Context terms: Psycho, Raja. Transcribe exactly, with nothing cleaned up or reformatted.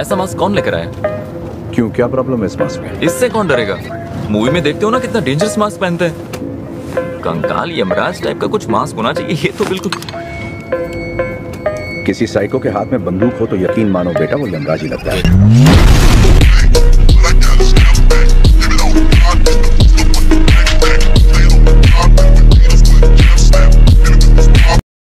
ऐसा मास्क कौन लेकर आया? क्यों, क्या प्रॉब्लम है इस मास्क में? इससे कौन डरेगा? मूवी में देखते हो ना कितना डेंजरस मास्क पहनते हैं। कंकाल यमराज टाइप का कुछ मास्क होना चाहिए, ये तो बिल्कुल। किसी साइको के हाथ में बंदूक हो तो यकीन मानो बेटा वो यमराज ही लगता है।